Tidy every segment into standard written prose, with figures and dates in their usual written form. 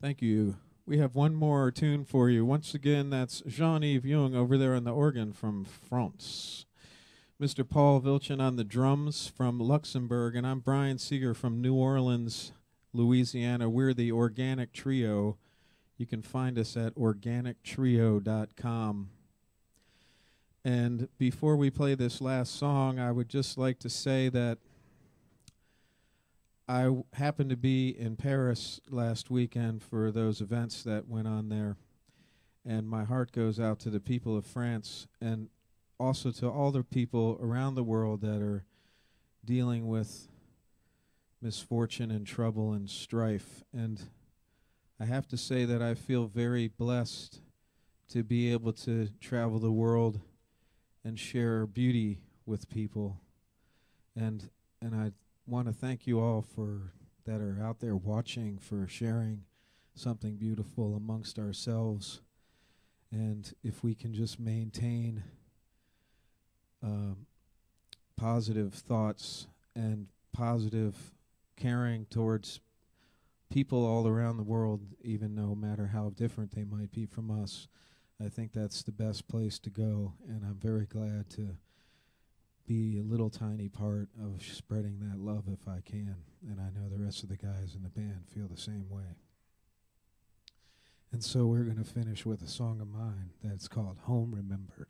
Thank you. We have one more tune for you. Once again, that's Jean-Yves Jung over there on the organ from France. Mr. Paul Wiltgen on the drums from Luxembourg, and I'm Brian Seeger from New Orleans, Louisiana. We're the Organic Trio. You can find us at organictrio.com. And before we play this last song, I would just like to say that I happened to be in Paris last weekend for those events that went on there, and my heart goes out to the people of France and also to all the people around the world that are dealing with misfortune and trouble and strife. And I have to say that I feel very blessed to be able to travel the world and share beauty with people, and I want to thank you all for that are out there watching, for sharing something beautiful amongst ourselves. And if we can just maintain positive thoughts and positive caring towards people all around the world, even no matter how different they might be from us, I think that's the best place to go, and I'm very glad to be a little tiny part of spreading that love if I can, and I know the rest of the guys in the band feel the same way. And so we're going to finish with a song of mine that's called Home Remembered.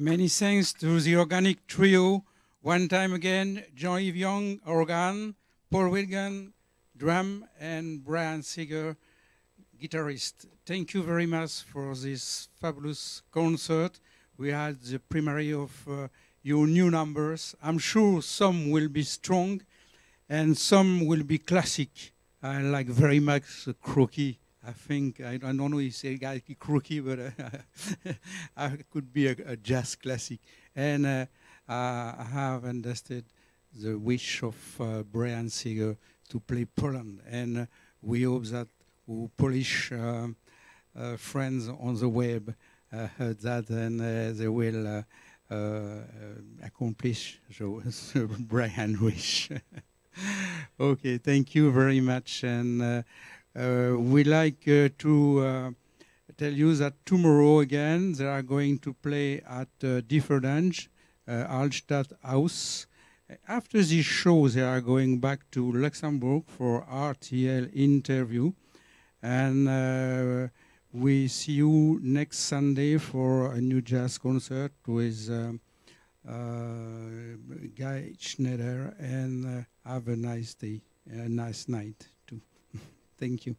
Many thanks to the Organic Trio. One time again, Jean-Yves Jung, organ, Paul Wiltgen, drum, and Brian Seeger, guitarist. Thank you very much for this fabulous concert. We had the primary of your new numbers. I'm sure some will be strong and some will be classic. I like very much the croquis. I think, I don't know if it's a croquis, but I could be a jazz classic. And I have understood the wish of Brian Seeger to play Poland. And we hope that our Polish friends on the web heard that, and they will accomplish the Brian wish. Okay, thank you very much. And. We like to tell you that tomorrow again they are going to play at Differdange, Alstadt House. After this show they are going back to Luxembourg for RTL interview, and we see you next Sunday for a new jazz concert with Guy Schneider, and have a nice day, a nice night too. Thank you.